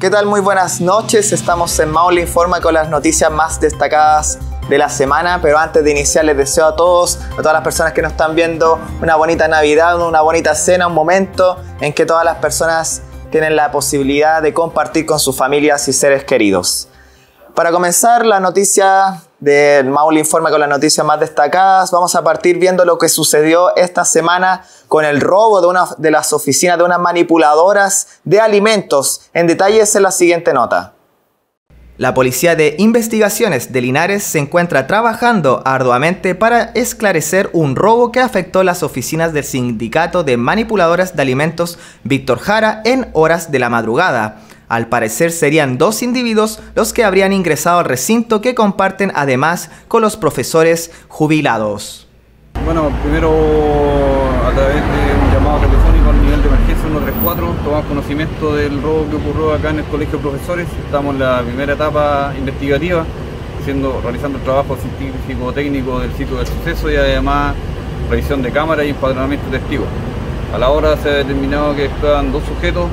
¿Qué tal? Muy buenas noches, estamos en Maule Informa con las noticias más destacadas de la semana, pero antes de iniciar les deseo a todos, a todas las personas que nos están viendo, una bonita Navidad, una bonita cena, un momento en que todas las personas tienen la posibilidad de compartir con sus familias y seres queridos. Para comenzar la noticia del Maule Informa con las noticias más destacadas, vamos a partir viendo lo que sucedió esta semana con el robo de las oficinas de unas manipuladoras de alimentos. En detalles en la siguiente nota. La Policía de Investigaciones de Linares se encuentra trabajando arduamente para esclarecer un robo que afectó las oficinas del Sindicato de Manipuladoras de Alimentos Víctor Jara en horas de la madrugada. Al parecer serían dos individuos los que habrían ingresado al recinto que comparten además con los profesores jubilados. Bueno, primero a través de un llamado telefónico al nivel de emergencia 134 tomamos conocimiento del robo que ocurrió acá en el Colegio de Profesores. Estamos en la primera etapa investigativa, realizando el trabajo científico-técnico del sitio del suceso y además revisión de cámara y empadronamiento de testigos. A la hora se ha determinado que estaban dos sujetos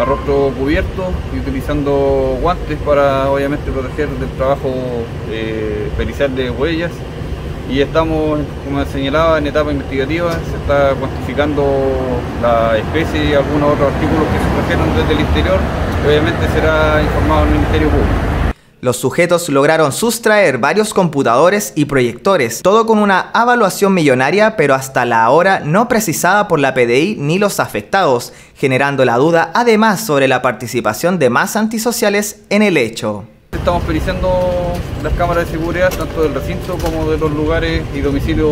a rostro cubierto y utilizando guantes para obviamente proteger del trabajo pericial de huellas. Y estamos, como señalaba, en etapa investigativa, se está cuantificando la especie y algunos otros artículos que se trajeron desde el exterior, obviamente será informado al Ministerio Público. Los sujetos lograron sustraer varios computadores y proyectores, todo con una evaluación millonaria, pero hasta la hora no precisada por la PDI ni los afectados, generando la duda además sobre la participación de más antisociales en el hecho. Estamos periciando las cámaras de seguridad, tanto del recinto como de los lugares y domicilios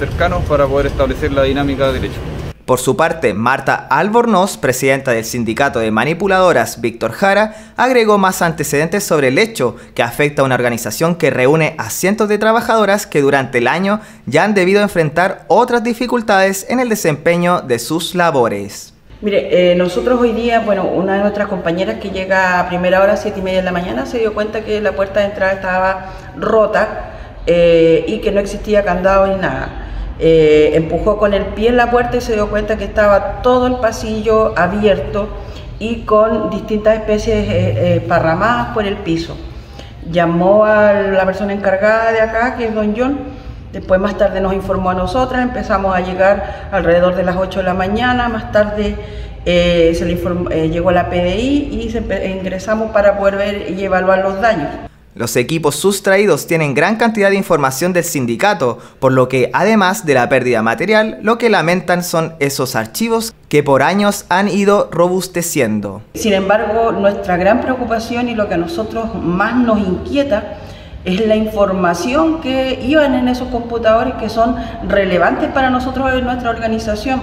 cercanos, para poder establecer la dinámica del hecho. Por su parte, Marta Albornoz, presidenta del Sindicato de Manipuladoras Víctor Jara, agregó más antecedentes sobre el hecho que afecta a una organización que reúne a cientos de trabajadoras que durante el año ya han debido enfrentar otras dificultades en el desempeño de sus labores. Mire, nosotros hoy día, bueno, una de nuestras compañeras que llega a primera hora, 7:30 de la mañana, se dio cuenta que la puerta de entrada estaba rota y que no existía candado ni nada. Empujó con el pie en la puerta y se dio cuenta que estaba todo el pasillo abierto y con distintas especies esparramadas por el piso. Llamó a la persona encargada de acá, que es don John, después más tarde nos informó a nosotras, empezamos a llegar alrededor de las 8 de la mañana, más tarde se le informó, llegó a la PDI y ingresamos para poder ver y evaluar los daños. Los equipos sustraídos tienen gran cantidad de información del sindicato, por lo que además de la pérdida material, lo que lamentan son esos archivos que por años han ido robusteciendo. Sin embargo, nuestra gran preocupación y lo que a nosotros más nos inquieta es la información que iban en esos computadores que son relevantes para nosotros en nuestra organización.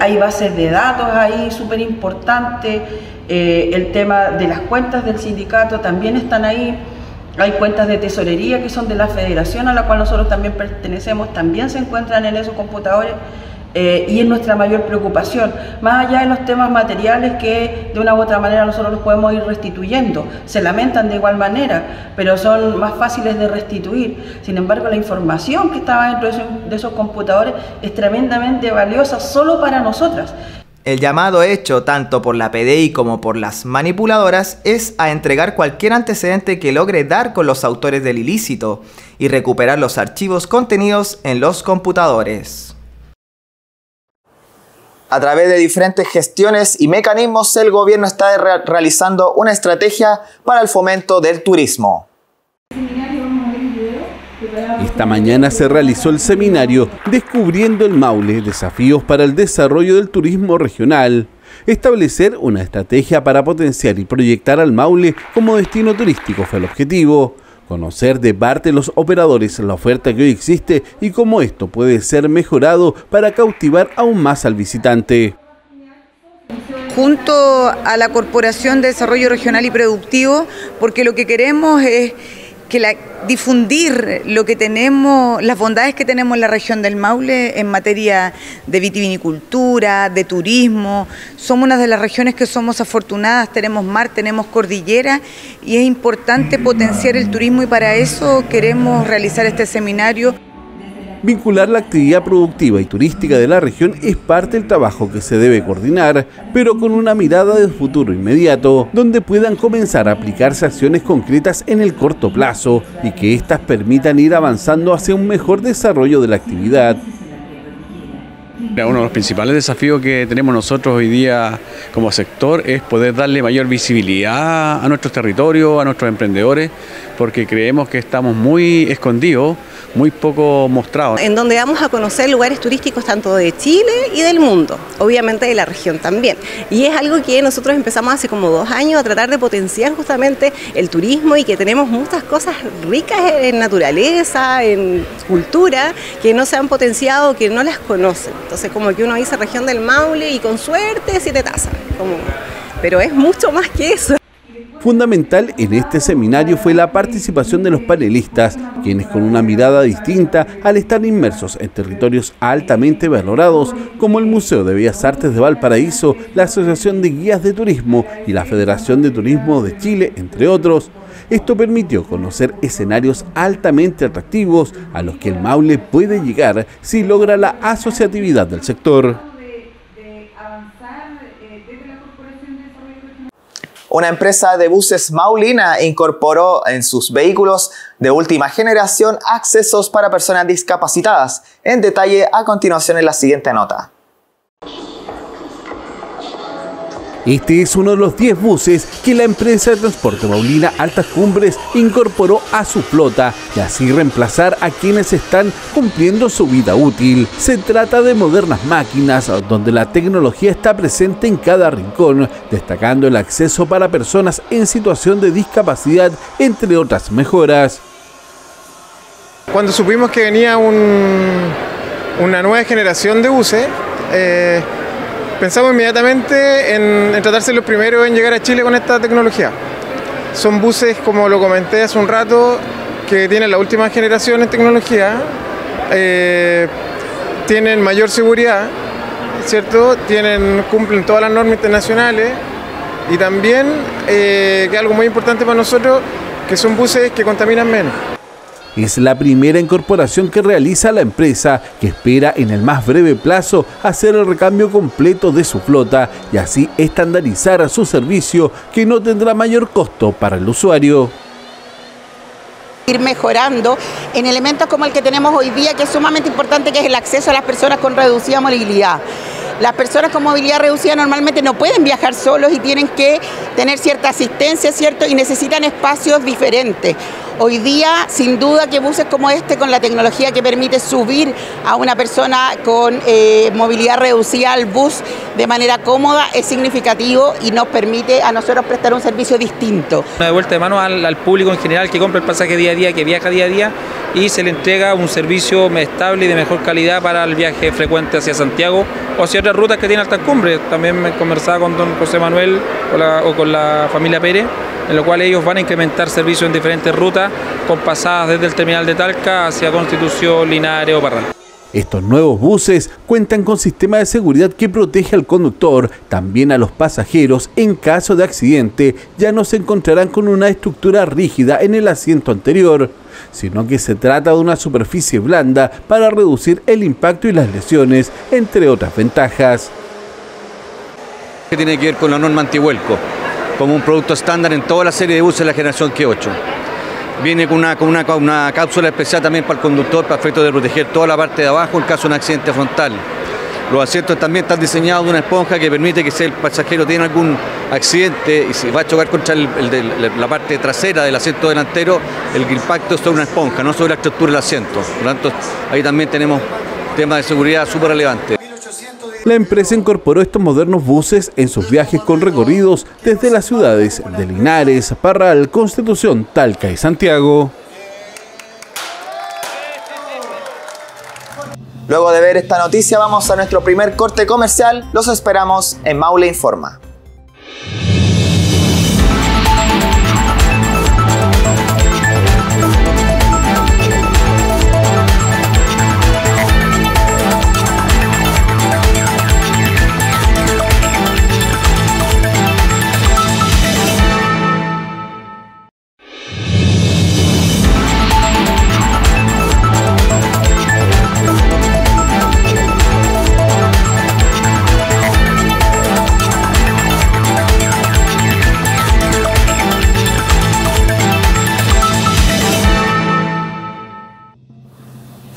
Hay bases de datos ahí súper importantes, el tema de las cuentas del sindicato también están ahí. Hay cuentas de tesorería que son de la federación a la cual nosotros también pertenecemos, también se encuentran en esos computadores y es nuestra mayor preocupación. Más allá de los temas materiales que de una u otra manera nosotros los podemos ir restituyendo, se lamentan de igual manera, pero son más fáciles de restituir. Sin embargo, la información que estaba dentro de esos computadores es tremendamente valiosa solo para nosotras. El llamado hecho tanto por la PDI como por las manipuladoras es a entregar cualquier antecedente que logre dar con los autores del ilícito y recuperar los archivos contenidos en los computadores. A través de diferentes gestiones y mecanismos, el gobierno está realizando una estrategia para el fomento del turismo. Esta mañana se realizó el seminario Descubriendo el Maule, desafíos para el desarrollo del turismo regional. Establecer una estrategia para potenciar y proyectar al Maule como destino turístico fue el objetivo. Conocer de parte de los operadores la oferta que hoy existe y cómo esto puede ser mejorado para cautivar aún más al visitante. Junto a la Corporación de Desarrollo Regional y Productivo, porque lo que queremos es que difundir lo que tenemos, las bondades que tenemos en la región del Maule en materia de vitivinicultura, de turismo. Somos una de las regiones que somos afortunadas, tenemos mar, tenemos cordillera y es importante potenciar el turismo y para eso queremos realizar este seminario. Vincular la actividad productiva y turística de la región es parte del trabajo que se debe coordinar, pero con una mirada de futuro inmediato, donde puedan comenzar a aplicarse acciones concretas en el corto plazo y que éstas permitan ir avanzando hacia un mejor desarrollo de la actividad. Uno de los principales desafíos que tenemos nosotros hoy día como sector es poder darle mayor visibilidad a nuestros territorios, a nuestros emprendedores, porque creemos que estamos muy escondidos, muy poco mostrados. En donde vamos a conocer lugares turísticos tanto de Chile y del mundo, obviamente de la región también. Y es algo que nosotros empezamos hace como 2 años a tratar de potenciar justamente el turismo y que tenemos muchas cosas ricas en naturaleza, en cultura, que no se han potenciado, que no las conocen. Entonces como que uno dice región del Maule y con suerte 7 tazas, pero es mucho más que eso. Fundamental en este seminario fue la participación de los panelistas, quienes con una mirada distinta al estar inmersos en territorios altamente valorados como el Museo de Bellas Artes de Valparaíso, la Asociación de Guías de Turismo y la Federación de Turismo de Chile, entre otros. Esto permitió conocer escenarios altamente atractivos a los que el Maule puede llegar si logra la asociatividad del sector. Una empresa de buses maulina incorporó en sus vehículos de última generación accesos para personas discapacitadas. En detalle a continuación en la siguiente nota. Este es uno de los 10 buses que la empresa de transporte maulina Altas Cumbres incorporó a su flota y así reemplazar a quienes están cumpliendo su vida útil. Se trata de modernas máquinas donde la tecnología está presente en cada rincón, destacando el acceso para personas en situación de discapacidad, entre otras mejoras. Cuando supimos que venía una nueva generación de buses, pensamos inmediatamente en tratarse los primeros en llegar a Chile con esta tecnología. Son buses, como lo comenté hace un rato, que tienen la última generación en tecnología, tienen mayor seguridad, ¿cierto? Cumplen todas las normas internacionales y también, que algo muy importante para nosotros, que son buses que contaminan menos. Es la primera incorporación que realiza la empresa, que espera en el más breve plazo hacer el recambio completo de su flota y así estandarizar su servicio, que no tendrá mayor costo para el usuario. Ir mejorando en elementos como el que tenemos hoy día, que es sumamente importante, que es el acceso a las personas con reducida movilidad. Las personas con movilidad reducida normalmente no pueden viajar solos y tienen que tener cierta asistencia, ¿cierto? Y necesitan espacios diferentes. Hoy día, sin duda, que buses como este, con la tecnología que permite subir a una persona con movilidad reducida al bus de manera cómoda, es significativo y nos permite a nosotros prestar un servicio distinto. Una devuelta de mano al público en general, que compra el pasaje día a día, que viaja día a día, y se le entrega un servicio estable y de mejor calidad para el viaje frecuente hacia Santiago o hacia otras rutas que tiene Altas Cumbres. También me conversaba con don José Manuel o con la familia Pérez, en lo cual ellos van a incrementar servicios en diferentes rutas, con pasadas desde el terminal de Talca hacia Constitución, Linares o Parral. Estos nuevos buses cuentan con sistema de seguridad que protege al conductor, también a los pasajeros en caso de accidente. Ya no se encontrarán con una estructura rígida en el asiento anterior, sino que se trata de una superficie blanda para reducir el impacto y las lesiones, entre otras ventajas. ¿Qué tiene que ver con la norma antivuelco? Como un producto estándar en toda la serie de buses de la generación Q8. Viene con una cápsula especial también para el conductor, para efectos de proteger toda la parte de abajo en caso de un accidente frontal. Los asientos también están diseñados de una esponja que permite que si el pasajero tiene algún accidente y se va a chocar contra la parte trasera del asiento delantero, el impacto es sobre una esponja, no sobre la estructura del asiento. Por lo tanto, ahí también tenemos temas de seguridad súper relevantes. La empresa incorporó estos modernos buses en sus viajes con recorridos desde las ciudades de Linares, Parral, Constitución, Talca y Santiago. Luego de ver esta noticia vamos a nuestro primer corte comercial. Los esperamos en Maule Informa.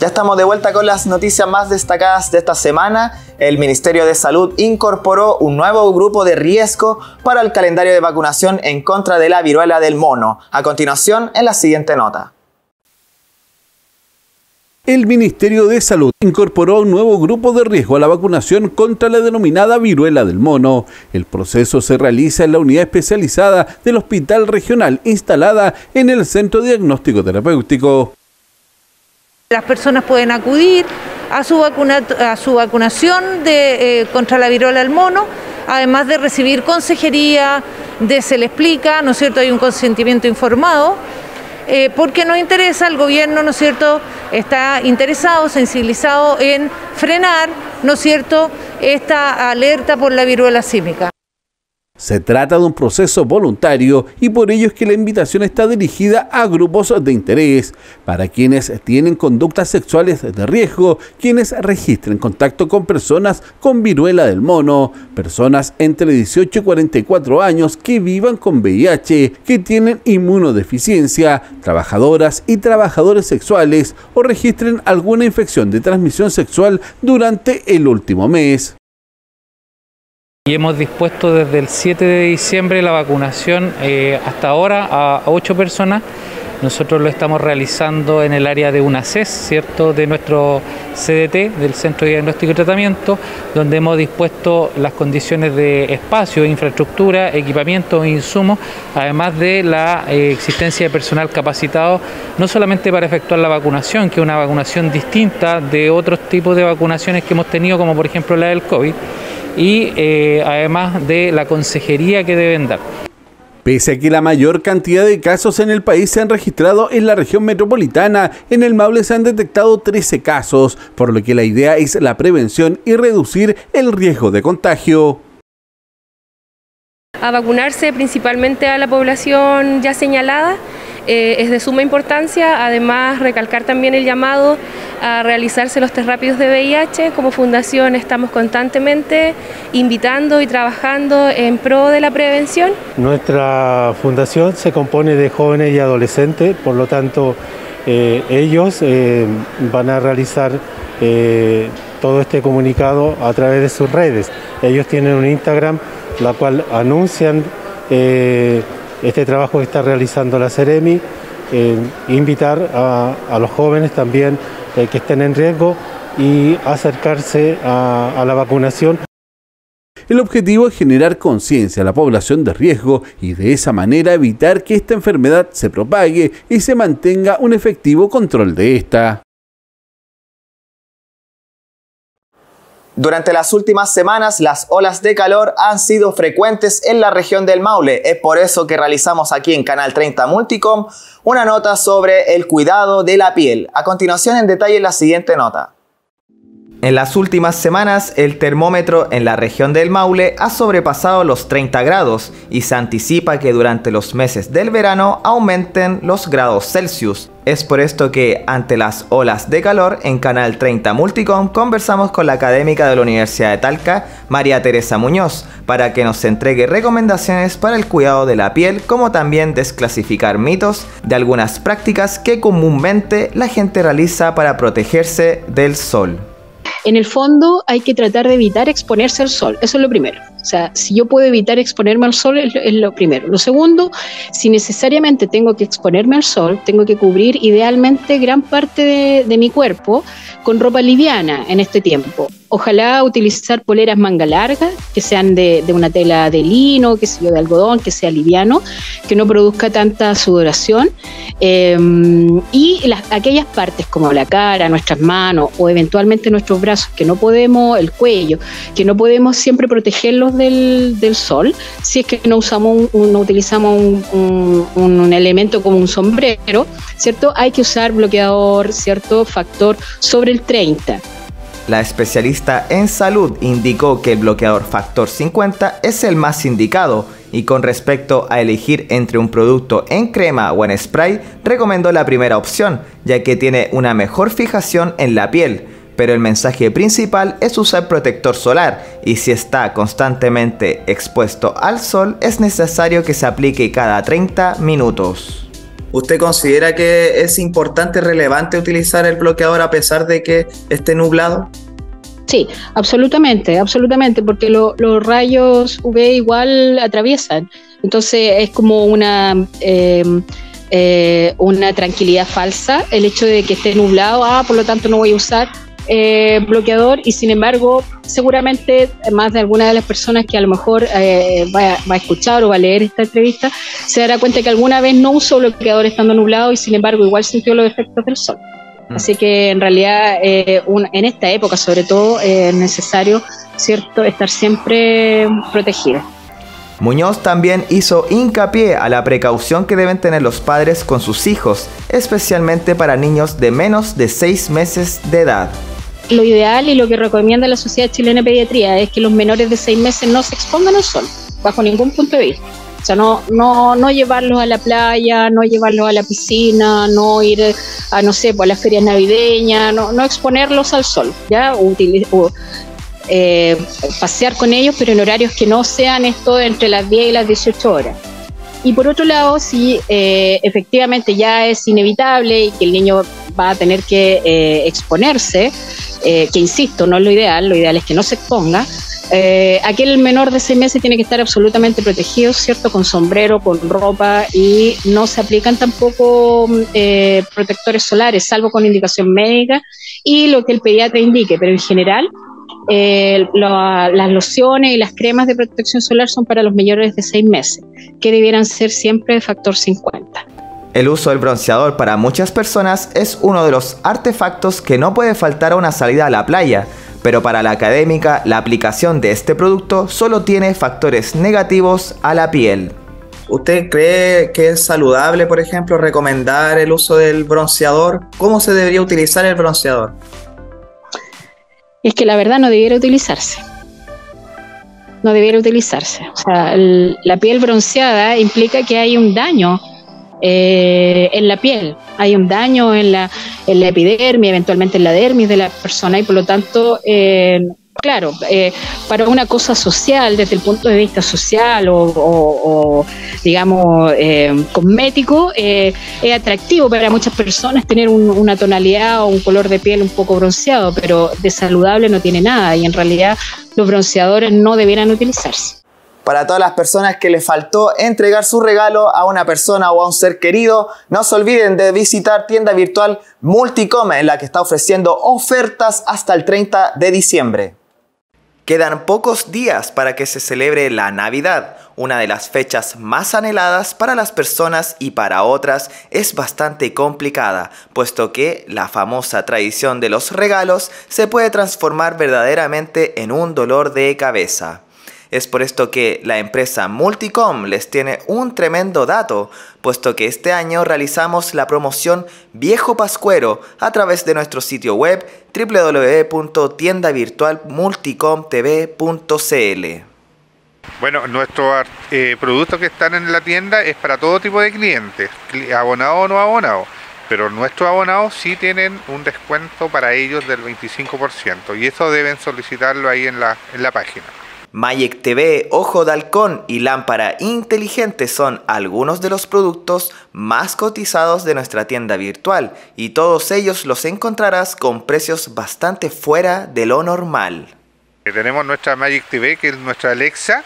Ya estamos de vuelta con las noticias más destacadas de esta semana. El Ministerio de Salud incorporó un nuevo grupo de riesgo para el calendario de vacunación en contra de la viruela del mono. A continuación, en la siguiente nota. El Ministerio de Salud incorporó un nuevo grupo de riesgo a la vacunación contra la denominada viruela del mono. El proceso se realiza en la unidad especializada del Hospital Regional instalada en el Centro Diagnóstico Terapéutico. Las personas pueden acudir a su vacunación contra la viruela del mono, además de recibir consejería, se le explica, ¿no es cierto? Hay un consentimiento informado. Porque nos interesa, el gobierno, ¿no es cierto?, está interesado, sensibilizado en frenar, ¿no es cierto?, esta alerta por la viruela símica. Se trata de un proceso voluntario y por ello es que la invitación está dirigida a grupos de interés, para quienes tienen conductas sexuales de riesgo, quienes registren contacto con personas con viruela del mono, personas entre 18 y 44 años que vivan con VIH, que tienen inmunodeficiencia, trabajadoras y trabajadores sexuales o registren alguna infección de transmisión sexual durante el último mes. Y hemos dispuesto desde el 7 de diciembre la vacunación hasta ahora a 8 personas. Nosotros lo estamos realizando en el área de una CES, ¿cierto?, de nuestro CDT, del Centro de Diagnóstico y Tratamiento, donde hemos dispuesto las condiciones de espacio, infraestructura, equipamiento e insumos, además de la existencia de personal capacitado, no solamente para efectuar la vacunación, que es una vacunación distinta de otros tipos de vacunaciones que hemos tenido, como por ejemplo la del COVID, y además de la consejería que deben dar. Pese a que la mayor cantidad de casos en el país se han registrado en la región metropolitana, en el Maule se han detectado 13 casos, por lo que la idea es la prevención y reducir el riesgo de contagio. A vacunarse principalmente a la población ya señalada es de suma importancia, además recalcar también el llamado a realizarse los test rápidos de VIH. Como fundación estamos constantemente invitando y trabajando en pro de la prevención. Nuestra fundación se compone de jóvenes y adolescentes, por lo tanto ellos van a realizar todo este comunicado a través de sus redes. Ellos tienen un Instagram, la cual anuncian este trabajo que está realizando la Seremi, invitar a los jóvenes también que estén en riesgo y acercarse a la vacunación. El objetivo es generar conciencia a la población de riesgo y de esa manera evitar que esta enfermedad se propague y se mantenga un efectivo control de esta. Durante las últimas semanas, las olas de calor han sido frecuentes en la región del Maule. Es por eso que realizamos aquí en Canal 30 Multicom una nota sobre el cuidado de la piel. A continuación, en detalle la siguiente nota. En las últimas semanas, el termómetro en la región del Maule ha sobrepasado los 30 grados y se anticipa que durante los meses del verano aumenten los grados Celsius. Es por esto que, ante las olas de calor, en Canal 30 Multicom conversamos con la académica de la Universidad de Talca, María Teresa Muñoz, para que nos entregue recomendaciones para el cuidado de la piel, como también desclasificar mitos de algunas prácticas que comúnmente la gente realiza para protegerse del sol. En el fondo hay que tratar de evitar exponerse al sol, eso es lo primero. O sea, si yo puedo evitar exponerme al sol es lo primero. Lo segundo, si necesariamente tengo que exponerme al sol, tengo que cubrir idealmente gran parte de mi cuerpo con ropa liviana en este tiempo. Ojalá utilizar poleras manga larga, que sean de una tela de lino, que sea de algodón, que sea liviano, que no produzca tanta sudoración. Y aquellas partes como la cara, nuestras manos o eventualmente nuestros brazos, que no podemos, el cuello, que no podemos siempre protegerlos del sol, si es que no usamos no utilizamos un elemento como un sombrero, ¿cierto? Hay que usar bloqueador, ¿cierto? Factor sobre el 30. La especialista en salud indicó que el bloqueador factor 50 es el más indicado y con respecto a elegir entre un producto en crema o en spray, recomendó la primera opción, ya que tiene una mejor fijación en la piel, pero el mensaje principal es usar protector solar y si está constantemente expuesto al sol es necesario que se aplique cada 30 minutos. ¿Usted considera que es importante, relevante utilizar el bloqueador a pesar de que esté nublado? Sí, absolutamente, porque los rayos UV igual atraviesan. Entonces es como una tranquilidad falsa el hecho de que esté nublado, por lo tanto no voy a usar bloqueador, y sin embargo seguramente más de alguna de las personas que a lo mejor va a escuchar o va a leer esta entrevista se dará cuenta que alguna vez no usó bloqueador estando nublado y sin embargo igual sintió los efectos del sol. Así que en realidad en esta época sobre todo es necesario, ¿cierto?, estar siempre protegido. Muñoz también hizo hincapié a la precaución que deben tener los padres con sus hijos, especialmente para niños de menos de 6 meses de edad. Lo ideal y lo que recomienda la Sociedad Chilena de Pediatría es que los menores de 6 meses no se expongan al sol, bajo ningún punto de vista. O sea, no llevarlos a la playa, no llevarlos a la piscina, no ir a, no sé, a las ferias navideñas, no exponerlos al sol, ¿ya? Pasear con ellos, pero en horarios que no sean esto entre las 10 y las 18 horas. Y por otro lado, si efectivamente ya es inevitable y que el niño va a tener que exponerse, que insisto, no es lo ideal es que no se exponga. Aquel menor de 6 meses tiene que estar absolutamente protegido, ¿cierto?, con sombrero, con ropa, y no se aplican tampoco protectores solares, salvo con indicación médica y lo que el pediatra indique, pero en general las lociones y las cremas de protección solar son para los mayores de 6 meses, que debieran ser siempre de factor 50. El uso del bronceador para muchas personas es uno de los artefactos que no puede faltar a una salida a la playa, pero para la académica la aplicación de este producto solo tiene factores negativos a la piel. ¿Usted cree que es saludable, por ejemplo, recomendar el uso del bronceador? ¿Cómo se debería utilizar el bronceador? Es que la verdad no debiera utilizarse. No debiera utilizarse. O sea, la piel bronceada implica que hay un daño en la piel, hay un daño en la epidermis, eventualmente en la dermis de la persona, y por lo tanto, para una cosa social, desde el punto de vista social o digamos cosmético, es atractivo para muchas personas tener una tonalidad o un color de piel un poco bronceado, pero de saludable no tiene nada, y en realidad los bronceadores no debieran utilizarse. Para todas las personas que les faltó entregar su regalo a una persona o a un ser querido, no se olviden de visitar tienda virtual Multicom, en la que está ofreciendo ofertas hasta el 30 de diciembre. Quedan pocos días para que se celebre la Navidad, una de las fechas más anheladas para las personas, y para otras es bastante complicada, puesto que la famosa tradición de los regalos se puede transformar verdaderamente en un dolor de cabeza. Es por esto que la empresa Multicom les tiene un tremendo dato, puesto que este año realizamos la promoción Viejo Pascuero a través de nuestro sitio web www.tiendavirtualmulticomtv.cl. Bueno, nuestros productos que están en la tienda es para todo tipo de clientes, abonado o no abonado, pero nuestros abonados sí tienen un descuento para ellos del 25%, y eso deben solicitarlo ahí en la página. Magic TV, Ojo de Halcón y Lámpara Inteligente son algunos de los productos más cotizados de nuestra tienda virtual, y todos ellos los encontrarás con precios bastante fuera de lo normal. Tenemos nuestra Magic TV, que es nuestra Alexa,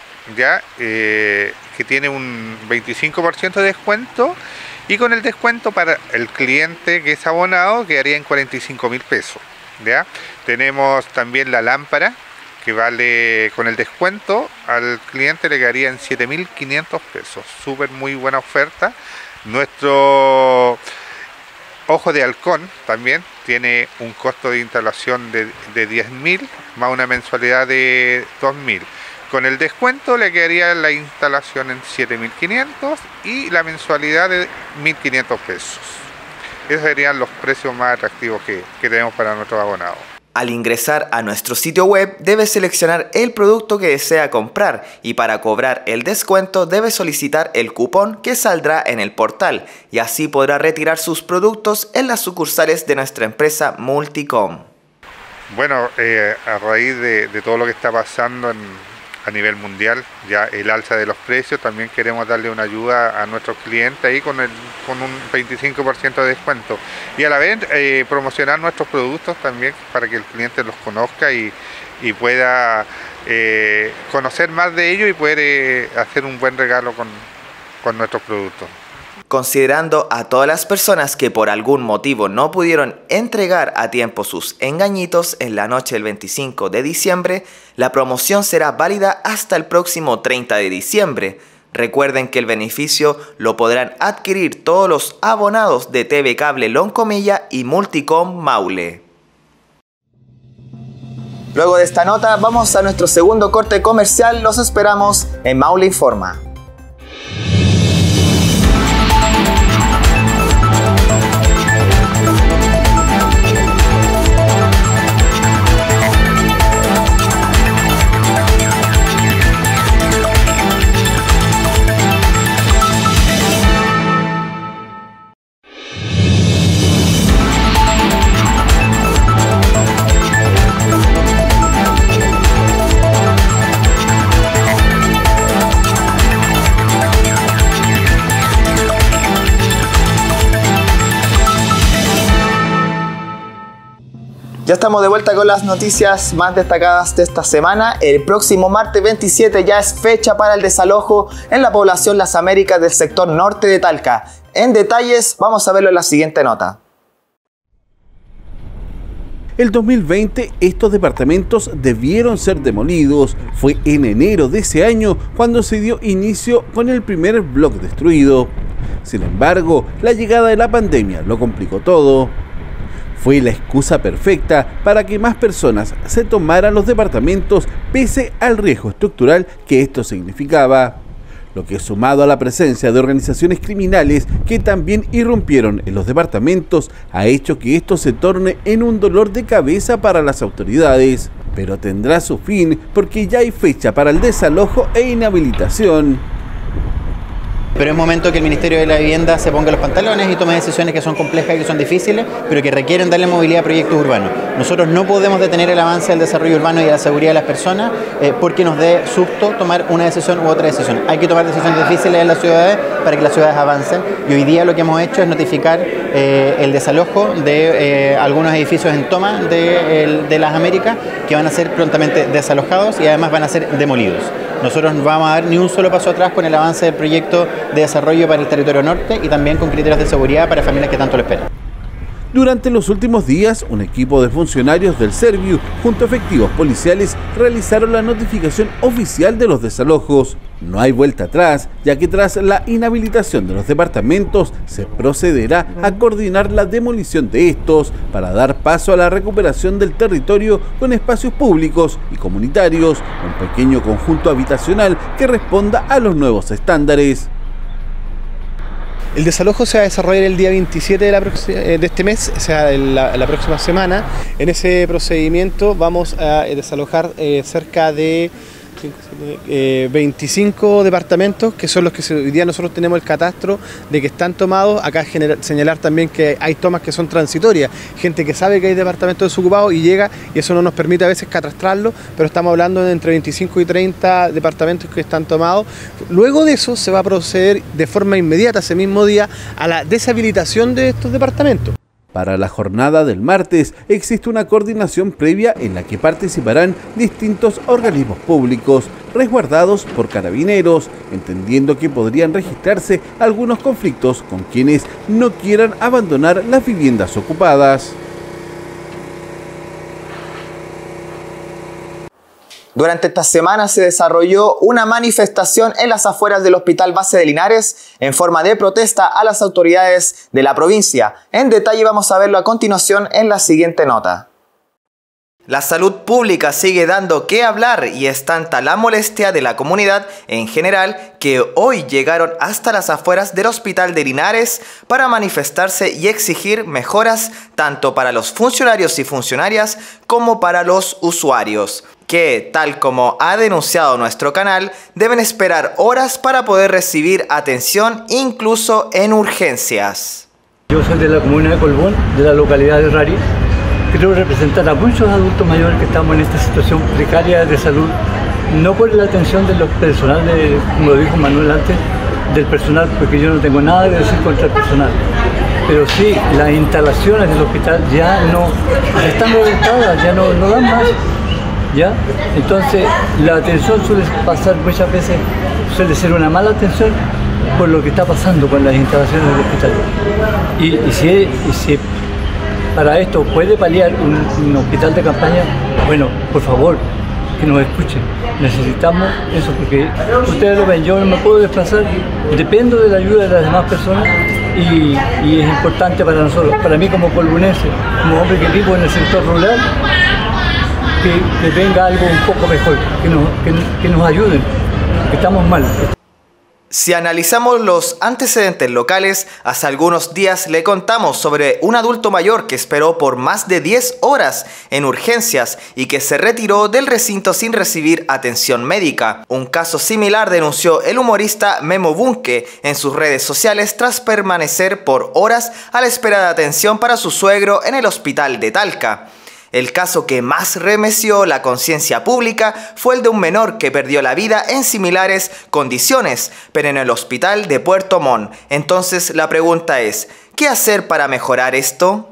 que tiene un 25% de descuento, y con el descuento para el cliente que es abonado quedaría en 45.000 pesos. ¿Ya? Tenemos también la lámpara, que vale, con el descuento al cliente le quedaría en 7.500 pesos. Súper, muy buena oferta. Nuestro ojo de halcón también tiene un costo de instalación de 10.000 más una mensualidad de 2.000. Con el descuento le quedaría la instalación en 7.500 y la mensualidad de 1.500 pesos. Esos serían los precios más atractivos que tenemos para nuestros abonados. Al ingresar a nuestro sitio web, debes seleccionar el producto que desea comprar, y para cobrar el descuento debe solicitar el cupón que saldrá en el portal, y así podrá retirar sus productos en las sucursales de nuestra empresa Multicom. Bueno, a raíz de todo lo que está pasando en, a nivel mundial, ya el alza de los precios. También queremos darle una ayuda a nuestros clientes ahí con un 25% de descuento, y a la vez promocionar nuestros productos también para que el cliente los conozca y pueda conocer más de ellos y poder hacer un buen regalo con nuestros productos. Considerando a todas las personas que por algún motivo no pudieron entregar a tiempo sus engañitos en la noche del 25 de diciembre, la promoción será válida hasta el próximo 30 de diciembre. Recuerden que el beneficio lo podrán adquirir todos los abonados de TV Cable Loncomilla y Multicom Maule. Luego de esta nota vamos a nuestro segundo corte comercial. Los esperamos en Maule Informa. Ya estamos de vuelta con las noticias más destacadas de esta semana. El próximo martes 27 ya es fecha para el desalojo en la población Las Américas del sector norte de Talca. En detalles vamos a verlo en la siguiente nota. El 2020 estos departamentos debieron ser demolidos. Fue en enero de ese año cuando se dio inicio con el primer bloque destruido. Sin embargo, la llegada de la pandemia lo complicó todo. Fue la excusa perfecta para que más personas se tomaran los departamentos pese al riesgo estructural que esto significaba, lo que sumado a la presencia de organizaciones criminales que también irrumpieron en los departamentos ha hecho que esto se torne en un dolor de cabeza para las autoridades, pero tendrá su fin porque ya hay fecha para el desalojo e inhabilitación. Pero es momento que el Ministerio de la Vivienda se ponga los pantalones y tome decisiones que son complejas y que son difíciles, pero que requieren darle movilidad a proyectos urbanos. Nosotros no podemos detener el avance del desarrollo urbano y de la seguridad de las personas porque nos dé susto tomar una decisión u otra decisión. Hay que tomar decisiones difíciles en las ciudades para que las ciudades avancen, y hoy día lo que hemos hecho es notificar el desalojo de algunos edificios en toma de Las Américas, que van a ser prontamente desalojados y además van a ser demolidos. Nosotros no vamos a dar ni un solo paso atrás con el avance del proyecto de desarrollo para el territorio norte y también con criterios de seguridad para familias que tanto lo esperan. Durante los últimos días, un equipo de funcionarios del Serviu junto a efectivos policiales realizaron la notificación oficial de los desalojos. No hay vuelta atrás, ya que tras la inhabilitación de los departamentos se procederá a coordinar la demolición de estos para dar paso a la recuperación del territorio con espacios públicos y comunitarios, un pequeño conjunto habitacional que responda a los nuevos estándares. El desalojo se va a desarrollar el día 27 de este mes, o sea, la próxima semana. En ese procedimiento vamos a desalojar cerca de 25 departamentos, que son los que hoy día nosotros tenemos el catastro de que están tomados. Acá señalar también que hay tomas que son transitorias, gente que sabe que hay departamentos desocupados y llega, y eso no nos permite a veces catastrarlo, pero estamos hablando de entre 25 y 30 departamentos que están tomados. Luego de eso se va a proceder de forma inmediata ese mismo día a la deshabilitación de estos departamentos. Para la jornada del martes existe una coordinación previa en la que participarán distintos organismos públicos resguardados por carabineros, entendiendo que podrían registrarse algunos conflictos con quienes no quieran abandonar las viviendas ocupadas. Durante esta semana se desarrolló una manifestación en las afueras del Hospital Base de Linares en forma de protesta a las autoridades de la provincia. En detalle vamos a verlo a continuación en la siguiente nota. La salud pública sigue dando que hablar y es tanta la molestia de la comunidad en general que hoy llegaron hasta las afueras del Hospital de Linares para manifestarse y exigir mejoras tanto para los funcionarios y funcionarias como para los usuarios, que, tal como ha denunciado nuestro canal, deben esperar horas para poder recibir atención, incluso en urgencias. Yo soy de la comuna de Colbón, de la localidad de Raris. Quiero representar a muchos adultos mayores que estamos en esta situación precaria de salud no por la atención de los personal, de, como lo dijo Manuel antes, del personal, porque yo no tengo nada que decir contra el personal, pero sí, las instalaciones del hospital ya no, ya están reventadas, ya no dan más, ¿ya? Entonces, la atención suele pasar muchas veces, suele ser una mala atención por lo que está pasando con las instalaciones del hospital. Y si para esto puede paliar un hospital de campaña, bueno, por favor, que nos escuchen. Necesitamos eso, porque ustedes lo ven, yo no me puedo desplazar, dependo de la ayuda de las demás personas y es importante para nosotros, para mí como colbunense, como hombre que vivo en el sector rural, que venga algo un poco mejor, que nos ayuden, porque estamos mal. Si analizamos los antecedentes locales, hace algunos días le contamos sobre un adulto mayor que esperó por más de 10 horas en urgencias y que se retiró del recinto sin recibir atención médica. Un caso similar denunció el humorista Memo Bunke en sus redes sociales tras permanecer por horas a la espera de atención para su suegro en el hospital de Talca. El caso que más remeció la conciencia pública fue el de un menor que perdió la vida en similares condiciones, pero en el hospital de Puerto Montt. Entonces la pregunta es, ¿qué hacer para mejorar esto?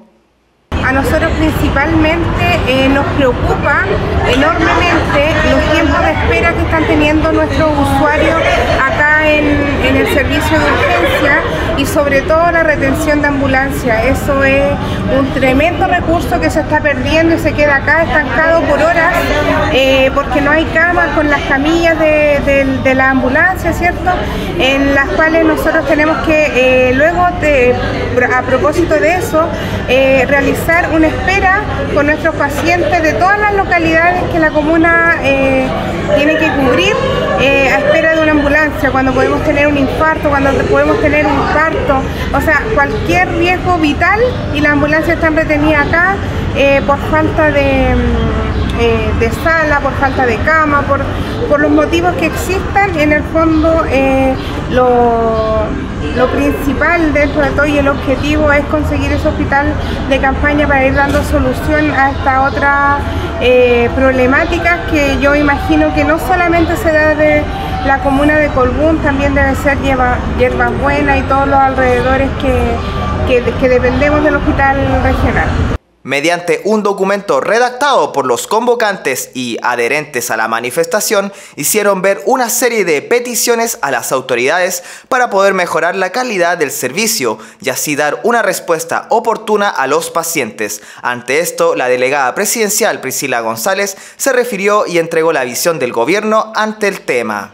A nosotros principalmente nos preocupa enormemente los tiempos de espera que están teniendo nuestros usuarios acá en el servicio de urgencia y sobre todo la retención de ambulancia. Eso es un tremendo recurso que se está perdiendo y se queda acá estancado por horas porque no hay camas con las camillas de la ambulancia, ¿cierto? En las cuales nosotros tenemos que luego, a propósito de eso, realizar una espera con nuestros pacientes de todas las localidades que la comuna tiene que cubrir a espera de una ambulancia, cuando podemos tener un infarto, o sea, cualquier riesgo vital y las ambulancias están retenidas acá por falta de sala, por falta de cama, por los motivos que existan. En el fondo lo principal dentro de todo y el objetivo es conseguir ese hospital de campaña para ir dando solución a esta otra problemática que yo imagino que no solamente se da de la comuna de Colbún, también debe ser Yerbas Buenas y todos los alrededores que dependemos del hospital regional. Mediante un documento redactado por los convocantes y adherentes a la manifestación, hicieron ver una serie de peticiones a las autoridades para poder mejorar la calidad del servicio y así dar una respuesta oportuna a los pacientes. Ante esto, la delegada presidencial Priscila González se refirió y entregó la visión del gobierno ante el tema.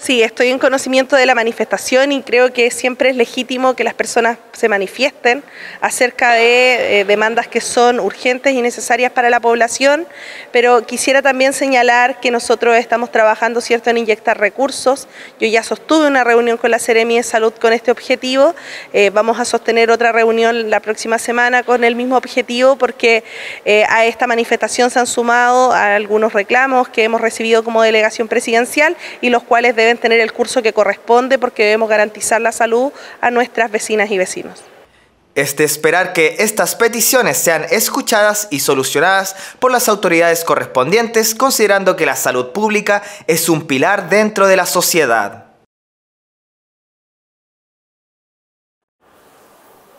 Sí, estoy en conocimiento de la manifestación y creo que siempre es legítimo que las personas se manifiesten acerca de demandas que son urgentes y necesarias para la población, pero quisiera también señalar que nosotros estamos trabajando, ¿cierto?, en inyectar recursos. Yo ya sostuve una reunión con la Seremi de Salud con este objetivo, vamos a sostener otra reunión la próxima semana con el mismo objetivo, porque a esta manifestación se han sumado a algunos reclamos que hemos recibido como delegación presidencial y los cuales deben tener el curso que corresponde, porque debemos garantizar la salud a nuestras vecinas y vecinos. Es de esperar que estas peticiones sean escuchadas y solucionadas por las autoridades correspondientes, considerando que la salud pública es un pilar dentro de la sociedad.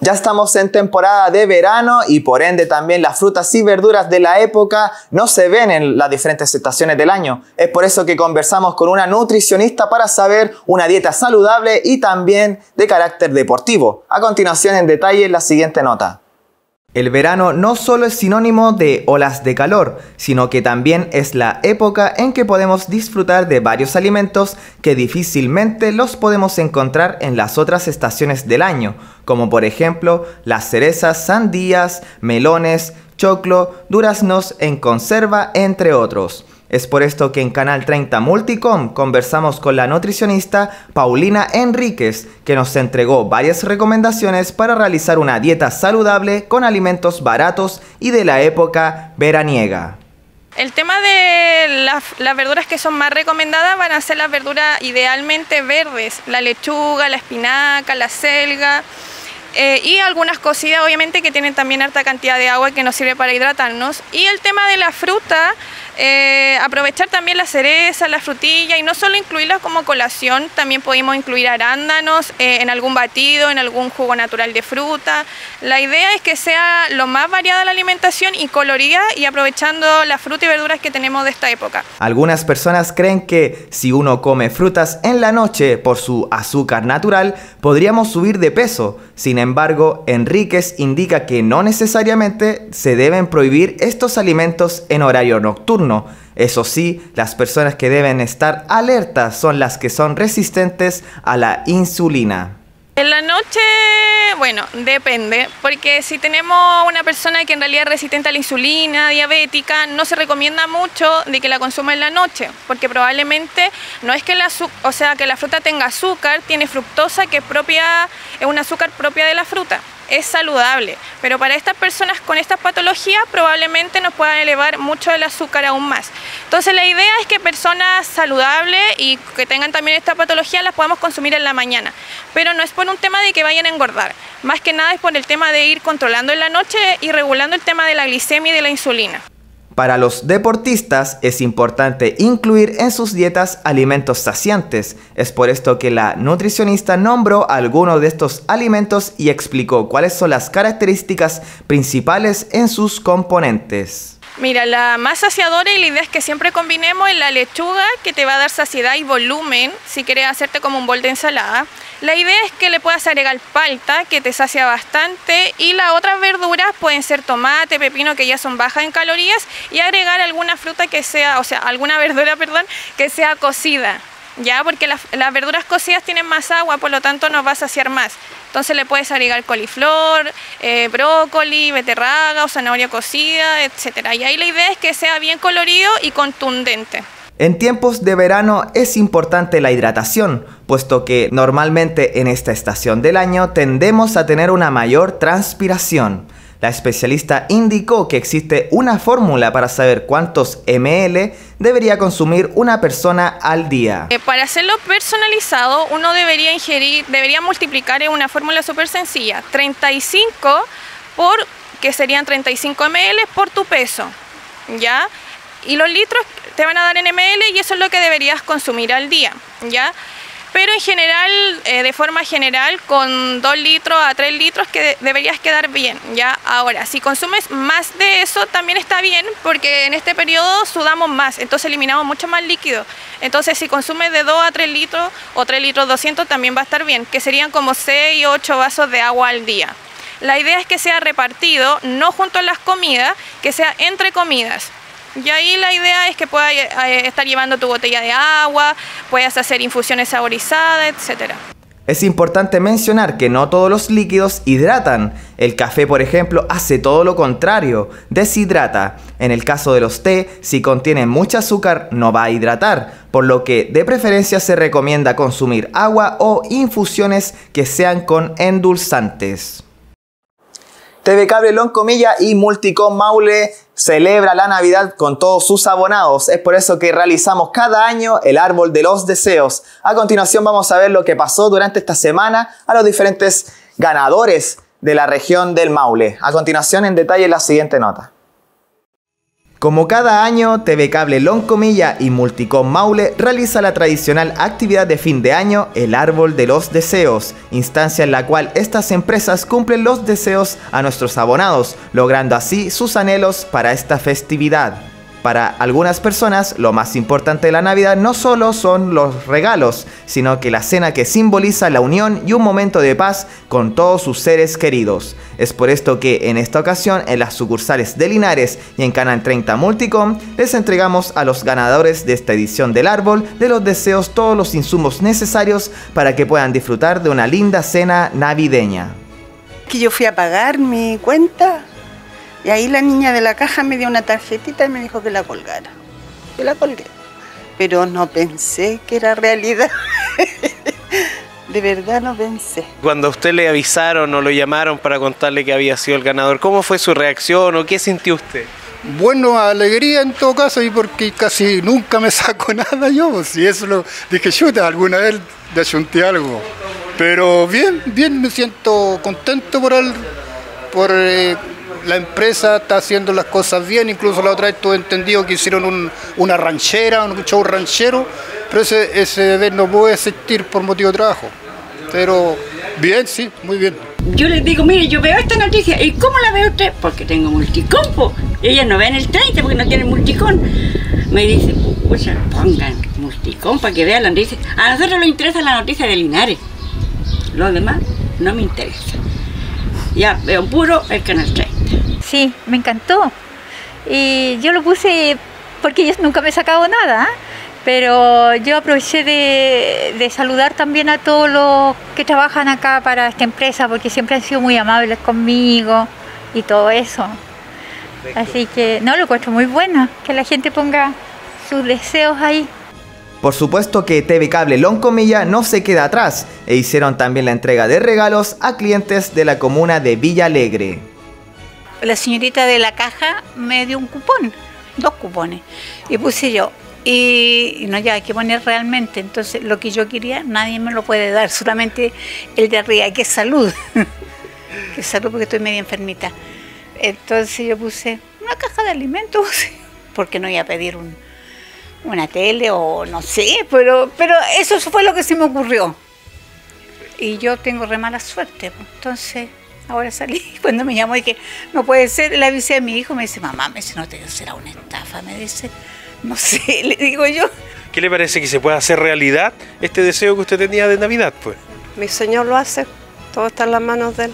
Ya estamos en temporada de verano y por ende también las frutas y verduras de la época no se ven en las diferentes estaciones del año. Es por eso que conversamos con una nutricionista para saber una dieta saludable y también de carácter deportivo. A continuación en detalle la siguiente nota. El verano no solo es sinónimo de olas de calor, sino que también es la época en que podemos disfrutar de varios alimentos que difícilmente los podemos encontrar en las otras estaciones del año, como por ejemplo las cerezas, sandías, melones, choclo, duraznos en conserva, entre otros. Es por esto que en Canal 30 Multicom conversamos con la nutricionista Paulina Enríquez, que nos entregó varias recomendaciones para realizar una dieta saludable con alimentos baratos y de la época veraniega. El tema de las verduras que son más recomendadas van a ser las verduras idealmente verdes, la lechuga, la espinaca, la acelga. Y algunas cocidas, obviamente, que tienen también harta cantidad de agua que nos sirve para hidratarnos. Y el tema de la fruta, aprovechar también las cerezas, las frutillas, y no solo incluirlas como colación, también podemos incluir arándanos en algún batido, en algún jugo natural de fruta. La idea es que sea lo más variada la alimentación y colorida, y aprovechando las frutas y verduras que tenemos de esta época. Algunas personas creen que si uno come frutas en la noche por su azúcar natural, podríamos subir de peso. Sin embargo, Enríquez indica que no necesariamente se deben prohibir estos alimentos en horario nocturno. Eso sí, las personas que deben estar alertas son las que son resistentes a la insulina. En la noche, bueno, depende, porque si tenemos una persona que en realidad es resistente a la insulina, diabética, no se recomienda mucho de que la consuma en la noche, porque probablemente no es que la fruta tenga azúcar, tiene fructosa, que es un azúcar propia de la fruta. Es saludable, pero para estas personas con estas patologías probablemente nos puedan elevar mucho el azúcar aún más. Entonces la idea es que personas saludables y que tengan también esta patología las podamos consumir en la mañana, pero no es por un tema de que vayan a engordar, más que nada es por el tema de ir controlando en la noche y regulando el tema de la glicemia y de la insulina. Para los deportistas es importante incluir en sus dietas alimentos saciantes. Es por esto que la nutricionista nombró algunos de estos alimentos y explicó cuáles son las características principales en sus componentes. Mira, la más saciadora, y la idea es que siempre combinemos, la lechuga, que te va a dar saciedad y volumen si quieres hacerte como un bol de ensalada. La idea es que le puedas agregar palta, que te sacia bastante, y las otras verduras pueden ser tomate, pepino, que ya son bajas en calorías, y agregar alguna fruta que sea, alguna verdura, perdón, que sea cocida. Ya, porque las verduras cocidas tienen más agua, por lo tanto nos va a saciar más. Entonces le puedes agregar coliflor, brócoli, beterraga o zanahoria cocida, etc. Y ahí la idea es que sea bien colorido y contundente. En tiempos de verano es importante la hidratación, puesto que normalmente en esta estación del año tendemos a tener una mayor transpiración. La especialista indicó que existe una fórmula para saber cuántos ml debería consumir una persona al día. Para hacerlo personalizado, uno debería multiplicar en una fórmula súper sencilla, 35 que serían 35 ml por tu peso, ¿ya? Y los litros te van a dar en ml, y eso es lo que deberías consumir al día, ¿ya? Pero en general, de forma general, con 2 litros a 3 litros que deberías quedar bien, ¿ya? Ahora, si consumes más de eso también está bien, porque en este periodo sudamos más, entonces eliminamos mucho más líquido. Entonces si consumes de 2 a 3 litros o 3 litros 200 también va a estar bien, que serían como 6 o 8 vasos de agua al día. La idea es que sea repartido, no junto a las comidas, que sea entre comidas. Y ahí la idea es que puedas estar llevando tu botella de agua, puedas hacer infusiones saborizadas, etc. Es importante mencionar que no todos los líquidos hidratan. El café, por ejemplo, hace todo lo contrario, deshidrata. En el caso de los té, si contiene mucho azúcar, no va a hidratar, por lo que de preferencia se recomienda consumir agua o infusiones que sean con endulzantes. TV Cable Loncomilla y Multicom Maule celebra la Navidad con todos sus abonados. Es por eso que realizamos cada año el Árbol de los Deseos. A continuación vamos a ver lo que pasó durante esta semana a los diferentes ganadores de la región del Maule. A continuación, en detalle, la siguiente nota. Como cada año, TV Cable Loncomilla y Multicom Maule realiza la tradicional actividad de fin de año, el Árbol de los Deseos, instancia en la cual estas empresas cumplen los deseos a nuestros abonados, logrando así sus anhelos para esta festividad. Para algunas personas, lo más importante de la Navidad no solo son los regalos, sino que la cena, que simboliza la unión y un momento de paz con todos sus seres queridos. Es por esto que en esta ocasión, en las sucursales de Linares y en Canal 30 Multicom, les entregamos a los ganadores de esta edición del Árbol de los Deseos todos los insumos necesarios para que puedan disfrutar de una linda cena navideña. Que yo fui a pagar mi cuenta, y ahí la niña de la caja me dio una tarjetita y me dijo que la colgara. Yo la colgué, pero no pensé que era realidad. De verdad no pensé. Cuando a usted le avisaron o lo llamaron para contarle que había sido el ganador, ¿cómo fue su reacción o qué sintió usted? Bueno, alegría en todo caso, y porque casi nunca me saco nada yo. Si eso lo dije, chuta, alguna vez desunté algo. Pero bien, bien, me siento contento por la empresa está haciendo las cosas bien. Incluso la otra vez tuve entendido que hicieron una ranchera, un show ranchero, pero ese deber no puede existir por motivo de trabajo. Pero bien, sí, muy bien. Yo les digo, mire, yo veo esta noticia, ¿y cómo la ve usted? Porque tengo Multicom, ellas no ven el 30 porque no tienen Multicom. Me dice, pues pongan Multicom para que vean la noticia. A nosotros nos interesa la noticia de Linares, lo demás no me interesa. Ya veo puro el Canal 30. Sí, me encantó. Y yo lo puse porque yo nunca me he sacado nada, ¿eh? Pero yo aproveché de saludar también a todos los que trabajan acá para esta empresa, porque siempre han sido muy amables conmigo y todo eso. Perfecto. Así que no, lo encuentro muy bueno, que la gente ponga sus deseos ahí. Por supuesto que TV Cable Loncomilla no se queda atrás e hicieron también la entrega de regalos a clientes de la comuna de Villa Alegre. La señorita de la caja me dio un cupón, 2 cupones, y puse yo. Y no, ya hay que poner realmente, entonces lo que yo quería nadie me lo puede dar, solamente el de arriba, que es salud, que es salud porque estoy medio enfermita. Entonces yo puse una caja de alimentos, porque no iba a pedir una tele o no sé, pero eso fue lo que se me ocurrió. Y yo tengo re mala suerte, entonces ahora salí, cuando me llamó dije, no puede ser, le avisé a mi hijo, me dice, mamá, me dice, no, será una estafa, me dice. No sé, le digo yo. ¿Qué le parece que se pueda hacer realidad este deseo que usted tenía de Navidad, pues? Mi Señor lo hace, todo está en las manos de él.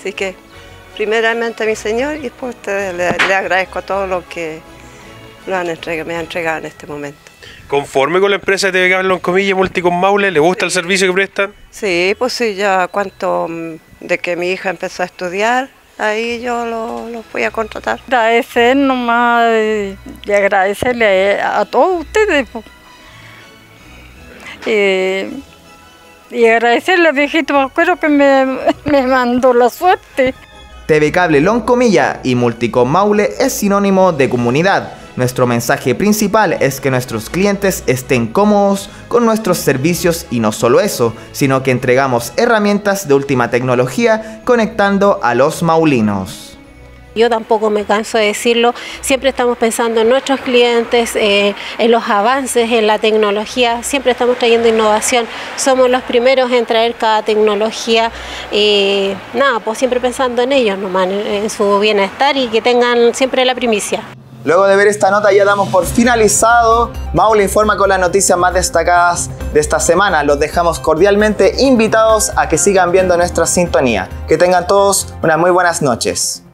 Así que, primeramente a mi Señor y después a ustedes. Le agradezco a todos los que me han entregado en este momento. ¿Conforme con la empresa de TV Cable Loncomilla, Multicom Maule? ¿Le gusta el servicio que prestan? Sí, pues sí, ya cuanto de que mi hija empezó a estudiar, ahí yo lo voy a contratar. Agradecer nomás y agradecerle a todos ustedes. Y agradecerle al viejito Pascuero que me mandó la suerte. TV Cable Loncomilla y Multicom Maule es sinónimo de comunidad. Nuestro mensaje principal es que nuestros clientes estén cómodos con nuestros servicios y no solo eso, sino que entregamos herramientas de última tecnología conectando a los maulinos. Yo tampoco me canso de decirlo, siempre estamos pensando en nuestros clientes, en los avances, en la tecnología, siempre estamos trayendo innovación, somos los primeros en traer cada tecnología, nada, pues siempre pensando en ellos nomás, en su bienestar y que tengan siempre la primicia. Luego de ver esta nota ya damos por finalizado Maule Informa con las noticias más destacadas de esta semana. Los dejamos cordialmente invitados a que sigan viendo nuestra sintonía. Que tengan todos unas muy buenas noches.